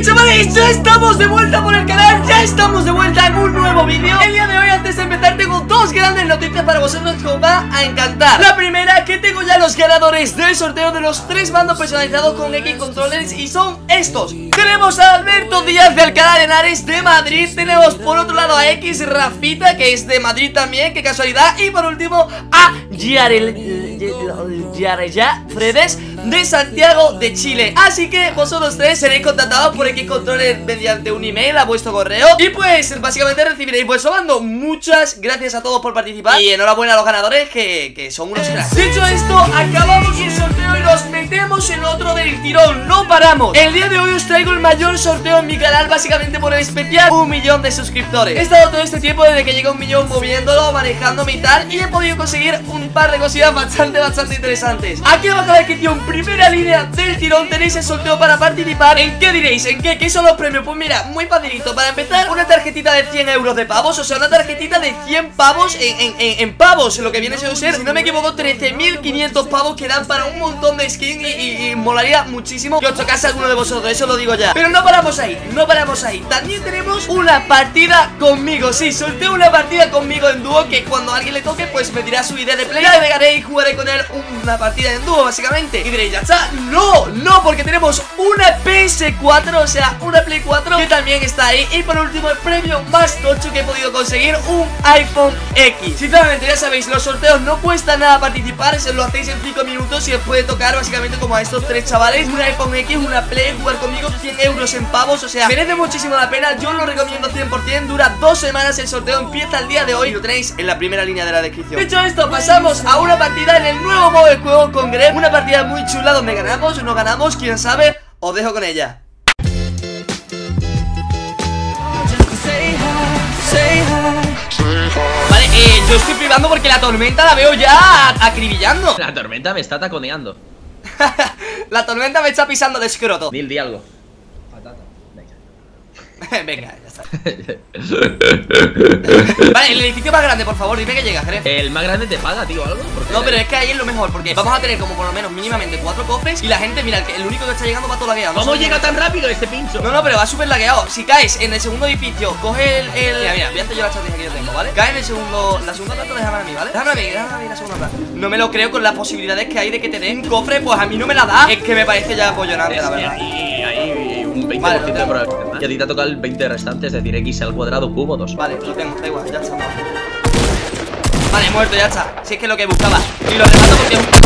Bien, chavales, ya estamos de vuelta por el canal. Ya estamos de vuelta en un nuevo vídeo. El día de hoy, antes de empezar, tengo dos grandes noticias para vosotros que os va a encantar. La primera, que tengo ya los ganadores del sorteo de los 3 mandos personalizados con X Controllers, y son estos. Tenemos a Alberto Díaz del canal Henares de Madrid. Tenemos por otro lado a X Rafita, que es de Madrid también, qué casualidad. Y por último a Yarella Fredes de Santiago de Chile. Así que vosotros tres seréis contactados por X Controllers mediante un email a vuestro correo, y pues básicamente recibiréis vuestro mando. Muchas gracias a todos por participar y enhorabuena a los ganadores, que son unos cracks. Dicho esto, acabamos el sorteo y nos metemos en otro del tirón. No paramos. El día de hoy os traigo el mayor sorteo en mi canal, básicamente por el especial 1 millón de suscriptores. He estado todo este tiempo desde que llegué a 1 millón moviéndolo, manejándome y tal, y he podido conseguir un par de cosillas bastante interesantes. Aquí abajo en la descripción, primera línea del tirón, tenéis el sorteo para participar. ¿En qué diréis? ¿En qué? ¿Qué son los premios? Pues mira, muy facilito. Para empezar, una tarjetita de 100 euros de pavos, o sea, una tarjetita de 100 pavos en pavos, lo que viene a ser, si no me equivoco, 13.500 pavos, que dan para un montón de skins, y molaría muchísimo que os tocase alguno de vosotros, eso lo digo ya. Pero no paramos ahí, no paramos ahí. También tenemos una partida conmigo. Sí, sorteo una partida conmigo en dúo, que cuando a alguien le toque, pues me dirá su idea de play, la agregaré y jugaré con él una partida en dúo, básicamente. Y diréis, ¿ya está? No, no, porque tenemos una PS4, o sea, una Play 4, que también está ahí. Y por último, el premio más tocho que he podido conseguir, un iPhone X. Sinceramente, ya sabéis, los sorteos no cuesta nada participar, se lo hacéis en 5 minutos y os puede tocar básicamente como a estos tres chavales, un iPhone X, una Play, jugar conmigo, 100 euros en pavos, o sea, merece muchísimo la pena, yo lo recomiendo 100%, dura 2 semanas el sorteo, empieza el día de hoy, lo tenéis en la primera línea de la descripción. Dicho esto, pasamos a una partida en el nuevo modo de juego con Greg, una partida muy chula donde ganamos o no ganamos, quién sabe, os dejo con ella. Vale, yo estoy privando porque la tormenta la veo ya acribillando. La tormenta me está taconeando. La tormenta me está pisando de escroto. Dil, di algo. Patata. Venga. Venga, ya está. Vale, el edificio más grande, por favor, dime que llegas, Greg. El más grande te paga, tío, algo. No, pero es que ahí es lo mejor, porque vamos a tener como por lo menos mínimamente 4 cofres. Y la gente, mira, el único que está llegando va todo lagueado. ¿Cómo llega tan rápido este pincho? No, no, pero va súper lagueado. Si caes en el segundo edificio, coge el... Mira, mira, voy a hacer yo la estrategia que yo tengo, ¿vale? Cae en el segundo... La segunda planta, déjame a mí, ¿vale? Déjame a mí la segunda planta. No me lo creo con las posibilidades que hay de que te den un cofre, pues a mí no me la da. Es que me parece ya apollonante, la verdad. Ahí, un 20%, vale, de probabilidad. Y a ti te ha tocado el 20 restante, es decir, x al cuadrado cubo 2. Vale, lo tengo, da igual, ya está. Vale, muerto, ya está. Si es que es lo que buscaba. Y lo remato porque es un...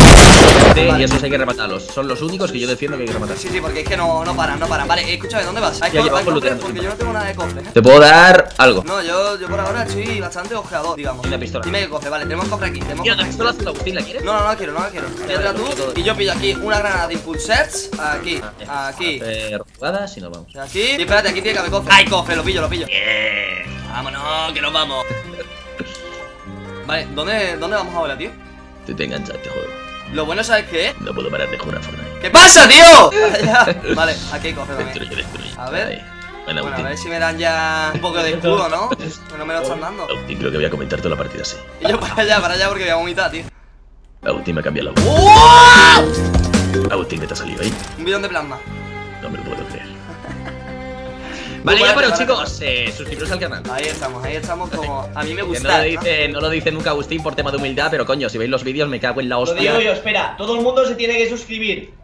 Vale. Y esos hay que rematarlos. Son los únicos que yo defiendo que hay que rematar. Sí, sí, porque es que no paran. Vale, escúchame, ¿dónde vas? Hay que porque yo no tengo nada de cofre, ¿eh? Te puedo dar algo. No, yo por ahora estoy bastante ojeador, digamos. Y la pistola. Dime qué cofre, vale, tenemos cofre aquí. Mira, la pistola azul, Agustín, ¿la quieres? No, no la quiero, no la quiero. Pídela tú. Y yo pillo aquí una granada de impulsets. Aquí, aquí. Rodadas y nos vamos. Aquí. Y espérate, aquí tiene que haber cofre. Hay cofre, lo pillo. Vámonos, que nos vamos. Vale, ¿dónde vamos ahora, tío? Te enganchaste, joder. Lo bueno, ¿sabes qué es? No puedo parar de jugar a Fortnite. ¿Qué pasa, tío? Vale, aquí coge también. Destruye. A ver. Bueno, a ver si me dan ya un poco de escudo, ¿no? Que no me lo están dando. Agustín, creo que voy a comentar toda la partida así. Y yo para allá, porque voy a vomitar, tío. Agustín me ha cambiado la voz. Agustín, ¿qué te ha salido ahí? Un bidón de plasma. No me lo puedo creer. Vale, ya pero chicos, suscribiros al canal. Ahí estamos como... A mí me gusta. No lo dice nunca Agustín por tema de humildad, pero coño, si veis los vídeos me cago en la hostia. Lo digo yo, espera, todo el mundo se tiene que suscribir.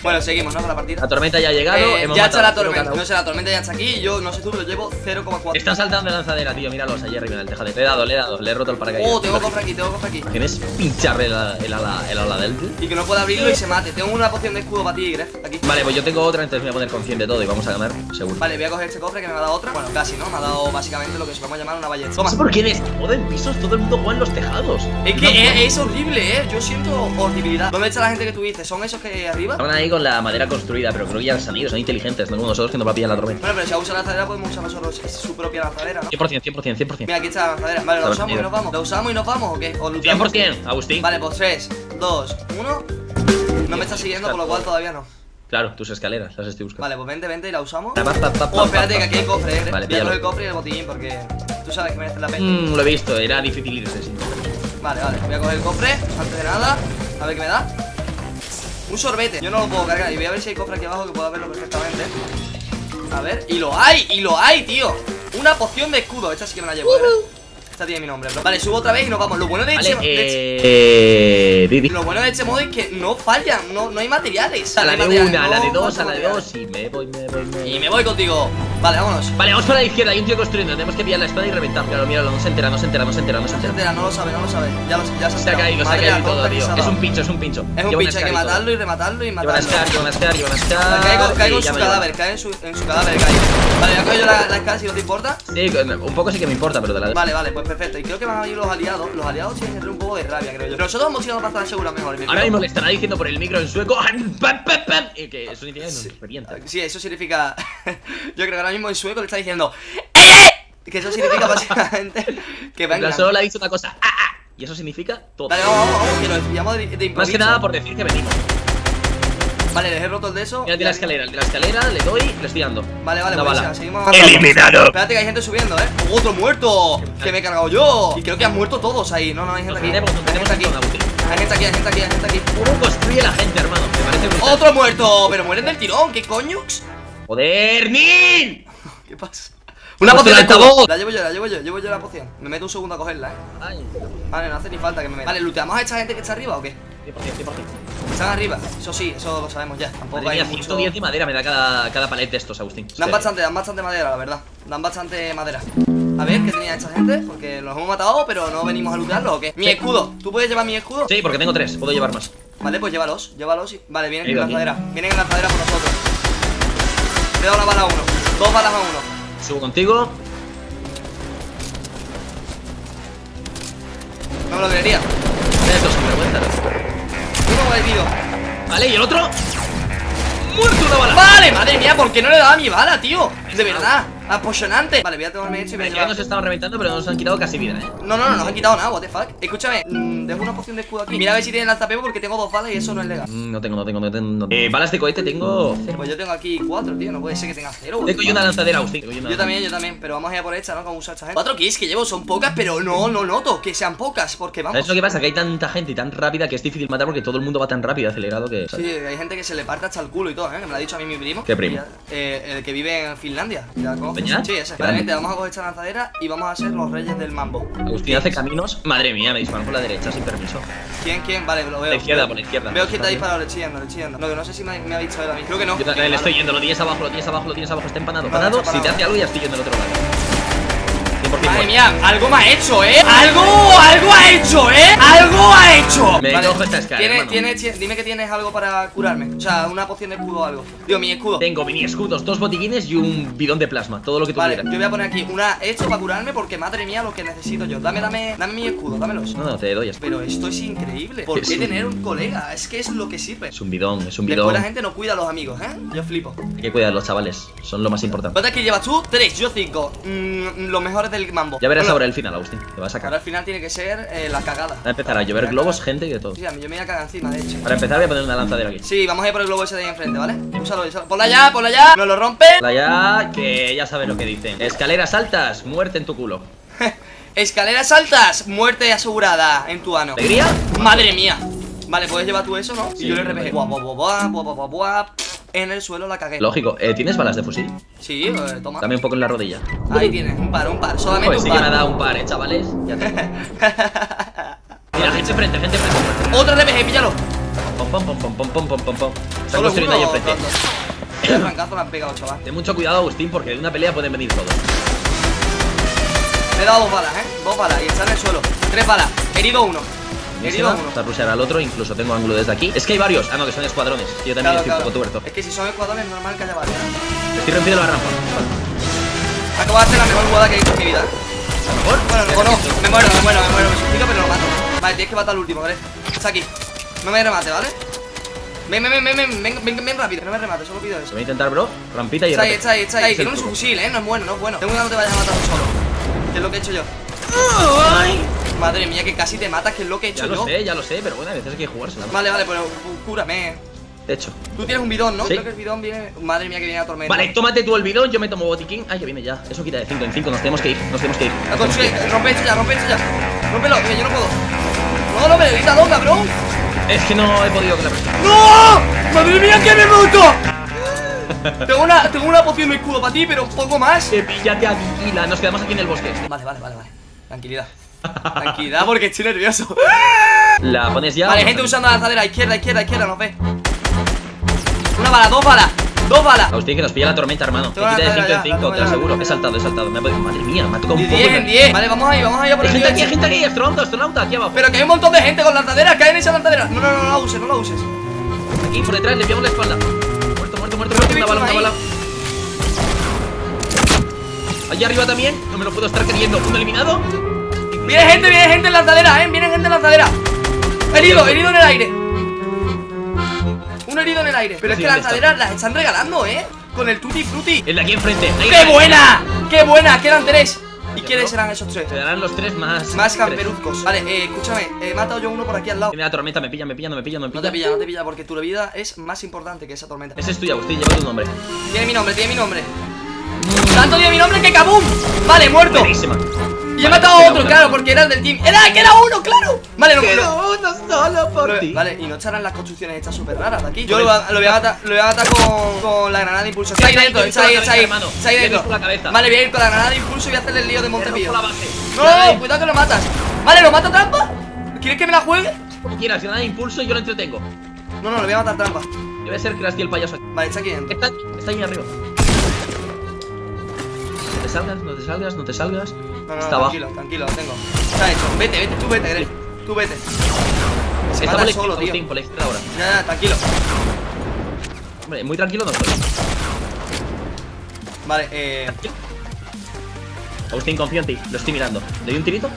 Bueno, seguimos, ¿no? Con la partida. La tormenta ya ha llegado, ya está la tormenta, no sé, la tormenta ya está aquí. Yo no sé tú, pero llevo 0,4. Está saltando de lanzadera, tío, míralos allí arriba en el tejado. Le he dado, le he roto el paracaídas. Tengo cofre aquí, Tienes pincharle el ala del tío. Y que no pueda abrirlo y se mate. Tengo una poción de escudo para ti, Greg, aquí. Vale, pues yo tengo otra, entonces me voy a poner consciente de todo y vamos a ganar, seguro. Vale, voy a coger este cofre que me ha dado otra. Bueno, casi, ¿no? Me ha dado básicamente lo que se vamos a llamar una valleta. Toma. ¿Por qué en este modo en pisos todo el mundo juega en los tejados? Es que es horrible, ¿eh? Yo siento horribilidad. ¿Dónde está la gente que tú dices? ¿Son esos que arriba? Estaban ahí con la madera construida, pero creo que ya han ido, son inteligentes, no como nosotros que nos va a pillar la tormenta. Bueno, pero si vamos a usar la lanzadera, podemos usar nosotros su propia lanzadera, ¿no? 100%. Mira, aquí está la lanzadera. Vale, la usamos y nos vamos. ¿La usamos y nos vamos o qué? ¿O luchamos? 100%, Agustín. Vale, pues 3, 2, 1. No me está siguiendo, por lo cual todavía no. Claro, tus escaleras, las estoy buscando. Vale, pues vente y la usamos. Espérate, que aquí hay cofre, ¿eh? Vale, píllalo. El cofre y el botiquín, porque tú sabes que merece la pena. Lo he visto, era difícil irse, sí. Vale, voy a coger el cofre, antes de nada, a ver qué me da. Un sorbete, yo no lo puedo cargar y voy a ver si hay cofre aquí abajo que pueda verlo perfectamente. A ver, y lo hay, tío. Una poción de escudo, esta sí que me la llevo. Esta tiene mi nombre, bro. Vale, subo otra vez y nos vamos. Lo bueno de este, lo bueno de este modo es que no fallan, no hay materiales. A la de una, a la de dos, a la de dos. Y me voy, y me voy contigo. Vale, vámonos. Vale, vamos para la izquierda, hay un tío construyendo. Tenemos que pillar la espada y reventar. Claro, míralo, no se entera, no se entera. No lo sabe, Ya se ha caído, todo, tío. Es un pincho, Es un pincho, hay que matarlo y rematarlo y matarlo. Caigo, en su cadáver, caigo. Vale, ya cojo yo la escala si no te importa. Sí, un poco sí que me importa, pero de la... Vale, vale, pues perfecto, y creo que van a venir los aliados. Los aliados tienen que tener un poco de rabia, creo yo. Nosotros hemos ido a pasar segura mejor. Ahora mismo le estará diciendo por el micro en sueco. Que eso significa revienta. Sí, eso significa. Yo creo que ahora mismo en sueco le está diciendo que eso significa básicamente que venga. Solo le ha dicho una cosa. Y eso significa todo. Vale, vamos, que nos pillamos de improviso. Más que nada por decir que venimos. Vale, les he roto el de eso. Mira, de la escalera, le doy y lo estoy dando. Vale, vale, pues seguimos. ¡Eliminado! Espérate que hay gente subiendo, eh. ¡Otro muerto! Que me he cargado yo. Y creo que han muerto todos ahí. No, hay gente aquí. Hay gente aquí, ¿Cómo construye la gente, hermano? Me parece brutal. ¡Otro muerto! Pero mueren del tirón, ¿qué coño? ¡Joder, Nil! ¿Qué pasa? ¡Una poción de altavoz! La llevo yo, llevo yo la poción. Me meto un segundo a cogerla, eh. Vale, no hace ni falta que me meta. Vale, ¿looteamos a esta gente que está arriba o qué? Están arriba, eso sí, eso lo sabemos ya. Tampoco madre hay mía, mucho... 110 de madera me da cada palet de estos, Agustín. Dan bastante, madera, la verdad. Dan bastante madera. A ver, ¿qué tenía esta gente? Porque los hemos matado, pero no venimos a lootearlo, ¿o qué? Mi escudo, ¿tú puedes llevar mi escudo? Sí, porque tengo tres, puedo llevar más. Vale, pues llévalos, y... Vale, vienen en lanzadera, por nosotros. Le he dado una bala a uno, dos balas a uno. Subo contigo. No me lo creería. Estos son vergüenzas. Vale, ¿y el otro? ¡Muerto una bala! Vale, madre mía, ¿por qué no le daba mi bala, tío? De verdad, apasionante. Vale, voy a tomarme esto y me nos estaban reventando, pero nos han quitado casi vida, eh. No, no, no nos han quitado nada, what the fuck. Escúchame, dejo una poción de escudo aquí. Mira a ver si tienen lanzapepo porque tengo dos balas y eso no es legal. No tengo. Balas de cohete tengo... Pues yo tengo aquí 4, tío, no puede ser que tenga 0. Tengo yo una lanzadera, Agustín. Yo también, pero vamos a ir por esta, ¿no? Como usa esta gente. 4 kills que llevo son pocas, pero no noto que sean pocas, porque vamos. ¿Sabes lo que pasa? Que hay tanta gente y tan rápida que es difícil matar porque todo el mundo va tan rápido, acelerado que... Sí, hay gente que se le parte hasta el culo y todo, ¿eh? Que me lo ha dicho a mí mi primo. ¿Qué primo? El que vive en Finlandia. Sí, exactamente, vamos a coger esta lanzadera y vamos a ser los reyes del mambo. Agustín hace caminos, madre mía, me disparan por la derecha sin permiso. ¿Quién? Vale, lo veo. Por la izquierda. Veo que te ha disparado, le estoy yendo. No, que no sé si me ha visto él a mí, creo que no. Yo también le estoy yendo, lo tienes abajo, está empanado. Si te hace algo ya estoy yendo al otro lado. Madre mía, algo me ha hecho, ¿eh? ¡Algo ha hecho, eh! ¡Algo ha hecho! Me cojo esta escala. Dime que tienes algo para curarme. O sea, una poción de escudo o algo. Digo, mi escudo. Tengo mini escudos, 2 botiquines y un bidón de plasma. Todo lo que tú quieras. Vale, yo voy a poner aquí una esto para curarme porque madre mía lo que necesito yo. Dame mi escudo, dámelos. No, te doy esto. Pero esto es increíble. ¿Por qué tener un colega? Es que es lo que sirve. Es un bidón, Después la gente no cuida a los amigos, ¿eh? Yo flipo. Hay que cuidar a los chavales, son lo más importante. ¿Cuántas que llevas tú? 3, yo 5. Los mejores del mambo. Ya verás ahora el final, Agustín. Te vas a sacar. Ahora el final tiene que ser la cagada. Va a empezar a llover globos, gente y de todo. Sí, yo me voy a cagar encima, de hecho. Para empezar voy a poner una lanzadera aquí. Sí, vamos a ir por el globo ese de ahí enfrente, ¿vale? Úsalo. Ponla ya, no lo rompe. Ponla ya, que ya sabes lo que dicen. Escaleras altas, muerte en tu culo. Escaleras altas, muerte asegurada en tu ano. ¿Alegría? Madre mía. Vale, puedes llevar tú eso, ¿no? Sí, y yo le RPG. En el suelo la cagué. Lógico, ¿tienes balas de fusil? Sí, toma. Dame un poco en la rodilla. Ahí tienes, un par. Solamente pues un par. Sí que me ha dado un par, chavales. Ya tengo. Mira, gente frente. Otra RPG, píllalo. Pom, pom, pom. Están construyendo ahí enfrente. El francazo la han pegado, chaval. Ten mucho cuidado, Agustín, porque de una pelea pueden venir todos. Me he dado 2 balas, ¿eh? 2 balas y está en el suelo. 3 balas. Herido 1. Para rushear al otro, incluso tengo ángulo desde aquí. Es que hay varios. Ah, no, que son escuadrones. Yo también estoy un poco tuerto. Es que si son escuadrones, normal que haya varios. Estoy rompiendo la rampa. Acabo de hacer la mejor jugada que he hecho en mi vida. Bueno, no. Me muero. Me suicido, pero lo mato. Vale, tienes que matar al último, ¿vale? Está aquí. No me remate, ¿vale? Ven rápido, no me remate, solo pido eso. Voy a intentar, bro. Rampita y remate. Está ahí. Tiene un subfusil, ¿eh? No es bueno. Ten cuidado, no te vayas a matar solo. Que es lo que he hecho yo. Madre mía, que casi te matas, que es lo que he hecho yo. Ya lo sé, pero bueno, a veces hay que jugarse. Vale, pero cúrame. De hecho, tú tienes un bidón, ¿no? Sí. Creo que el bidón viene... Madre mía, que viene la tormenta. Vale, tómate tú el bidón, yo me tomo botiquín. Ay, ya viene ya. Eso quita de 5 en 5, nos tenemos que ir. Rompe esto ya. Rómpelo, que yo no puedo. No, me grita loca, bro. Es que no he podido con la presión. ¡No! ¡Madre mía, que me mato! Tengo una poción de escudo para ti, pero poco más. Píllate a vigila, nos quedamos aquí en el bosque. Vale. Tranquilidad. Tranquilidad, porque estoy nervioso. La pones ya. Vale, gente usando la lanzadera, izquierda, nos ve. Una bala, dos balas. Agustín, que nos pilla la tormenta, hermano. Te quita de 5 en 5, te lo aseguro. He saltado. Madre mía, me ha tocado un poco. 10 en 10. Vale, vamos allá por el nivel. Gente aquí, astronauta, aquí abajo. Pero que hay un montón de gente con lanzaderas, caen en esa lanzadera. No la uses, Aquí por detrás, le pillamos la espalda. Muerto. Una bala. Allá arriba también, no me lo puedo estar creyendo. ¿Uno eliminado? Viene gente en lanzadera, Herido en el aire. Un herido en el aire. Pero es que las lanzaderas las están regalando, con el tutti frutti. El de aquí enfrente. ¡Qué buena! Quedan 3. ¿Y quiénes serán esos 3? Serán los 3 más. Más camperuzcos. Vale, escúchame, he matado yo uno por aquí al lado. Mira, la tormenta me pilla. No te pilla, porque tu vida es más importante que esa tormenta. Ese es tuyo, Agustín, lleva tu nombre. Tiene mi nombre. Tanto tiene mi nombre que ¡kabum! Vale, muerto. Buenísima. Y he matado a otro, claro, porque era el del team. ¡Era uno, claro! Vale, no puedo. Uno solo por ti. Vale, y no echarán las construcciones estas súper raras de aquí. Yo lo voy a matar con la granada de impulso. Está ahí dentro. Vale, voy a ir con la granada de impulso y voy a hacerle el lío de Montepío. No, cuidado que lo matas. Vale, ¿lo mato trampa? ¿Quieres que me la juegue? Quieras, granada de impulso y yo lo entretengo. No, lo voy a matar trampa. Yo voy a ser Krusty el payaso. Vale, está aquí dentro. Está ahí arriba. No te salgas. Está abajo. Tranquilo, lo tengo. Está hecho. Vete, Greg. Tú vete. Se mata solo, tío. Nada, tranquilo. Hombre, muy tranquilo no estoy. Vale, Agustín, confío en ti. Lo estoy mirando. ¿Le doy un tirito?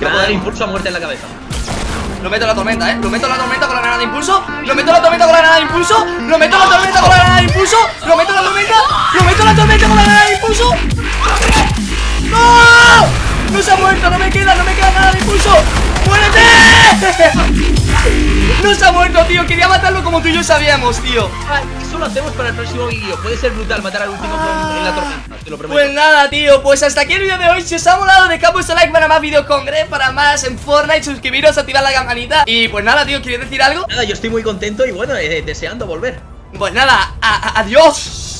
Granada de impulso a muerte en la cabeza. Lo meto a la tormenta con la granada de impulso. ¡No! No se ha muerto, no me queda nada de impulso. ¡Muérete! No se ha muerto, tío. Quería matarlo como tú y yo sabíamos, tío. Eso lo hacemos para el próximo vídeo. Puede ser brutal matar al último en la tormenta. Te lo prometo. Pues nada, tío. Pues hasta aquí el vídeo de hoy. Si os ha molado, dejad vuestro like para más vídeos con Greg, para más en Fortnite. Suscribiros, activad la campanita. Y pues nada, tío. ¿Quieres decir algo? Nada, yo estoy muy contento y bueno, deseando volver. Pues nada, adiós.